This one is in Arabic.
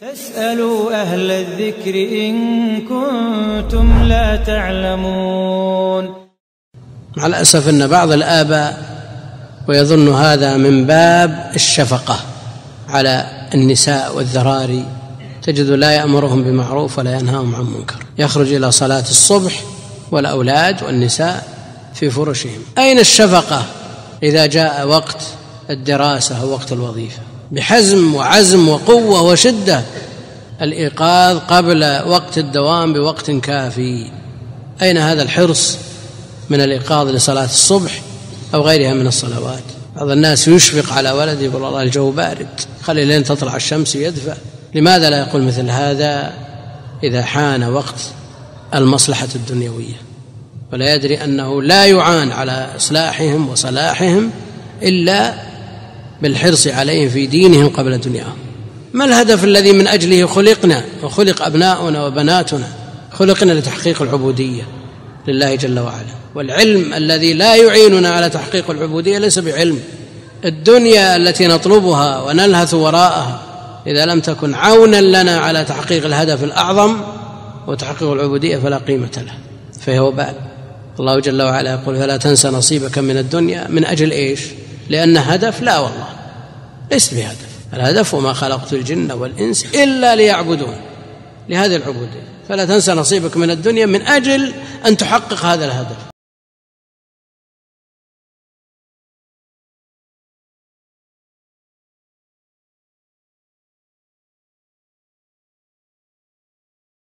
فاسألوا أهل الذكر إن كنتم لا تعلمون. مع الأسف أن بعض الآباء ويظن هذا من باب الشفقة على النساء والذراري، تجد لا يأمرهم بمعروف ولا ينهاهم عن منكر، يخرج إلى صلاة الصبح والأولاد والنساء في فرشهم. أين الشفقة إذا جاء وقت الدراسة أو وقت الوظيفة؟ بحزم وعزم وقوة وشدة الإيقاظ قبل وقت الدوام بوقت كافي. أين هذا الحرص من الإيقاظ لصلاة الصبح أو غيرها من الصلوات؟ بعض الناس يشفق على ولده يقول والله الجو بارد، خلي لين تطلع الشمس يدفع. لماذا لا يقول مثل هذا إذا حان وقت المصلحة الدنيوية، ولا يدري أنه لا يعان على إصلاحهم وصلاحهم إلا بالحرص عليهم في دينهم قبل دنياهم؟ ما الهدف الذي من أجله خلقنا وخلق أبناؤنا وبناتنا؟ خلقنا لتحقيق العبودية لله جل وعلا، والعلم الذي لا يعيننا على تحقيق العبودية ليس بعلم. الدنيا التي نطلبها ونلهث وراءها إذا لم تكن عونا لنا على تحقيق الهدف الأعظم وتحقيق العبودية فلا قيمة له، فهي وبال. الله جل وعلا يقول فلا تنسى نصيبك من الدنيا. من أجل إيش؟ لأن هدف؟ لا والله، ليس بهدف. الهدف وما خلقت الجن والإنس إلا ليعبدون، لهذه العبودية. فلا تنسى نصيبك من الدنيا من أجل أن تحقق هذا الهدف.